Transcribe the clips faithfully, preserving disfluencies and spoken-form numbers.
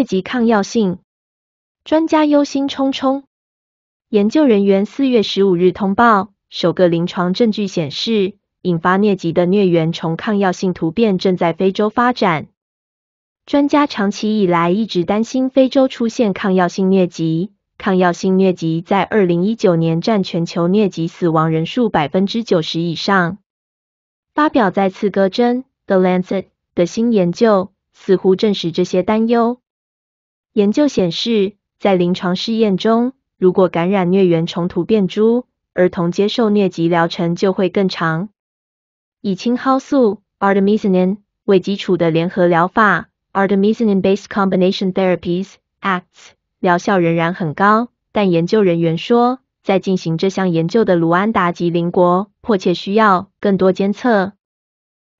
疟疾抗药性。专家忧心忡忡。研究人员四月十五日通报，首个临床证据显示，引发疟疾的疟原虫抗药性突变正在非洲发展。专家长期以来一直担心非洲出现抗药性疟疾。抗药性疟疾在二零一九年占全球疟疾死亡人数 百分之九十 以上。发表在《刺胳针》The Lancet 的新研究，似乎证实这些担忧。研究显示，在临床试验中，如果感染疟原虫突变株，儿童接受疟疾疗程就会更长。以青蒿素 Artemisinin 为基础的联合疗法 Artemisinin-based combination therapies (A C T S) 疗效仍然很高，但研究人员说，在进行这项研究的卢安达及邻国迫切需要更多监测。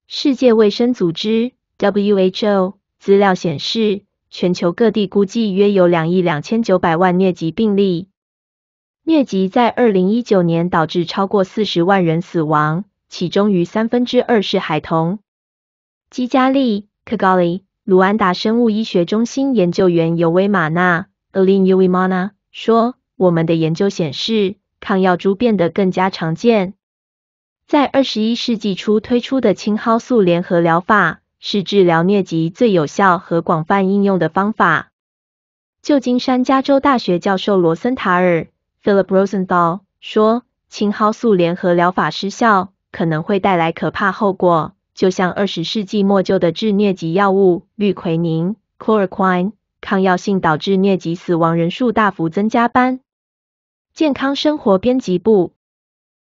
世界卫生组织 W H O 资料显示，全球各地估计约有两亿两千九百万疟疾病例。疟疾在二零一九年导致超过四十万人死亡，其中逾三分之二是孩童。基加利 Kigali 卢安达生物医学中心研究员尤维玛纳 Aline Uwimana 说，我们的研究显示，抗药株变得更加常见。在二十一世纪初推出的青蒿素联合疗法是治疗疟疾最有效和广泛应用的方法。旧金山加州大学教授罗森塔尔 Philip Rosenthal 说，青蒿素联合疗法失效可能会带来可怕后果，就像二十世纪末就的治疟疾药物氯喹宁 Chloroquine 抗药性导致疟疾死亡人数大幅增加般。健康生活编辑部。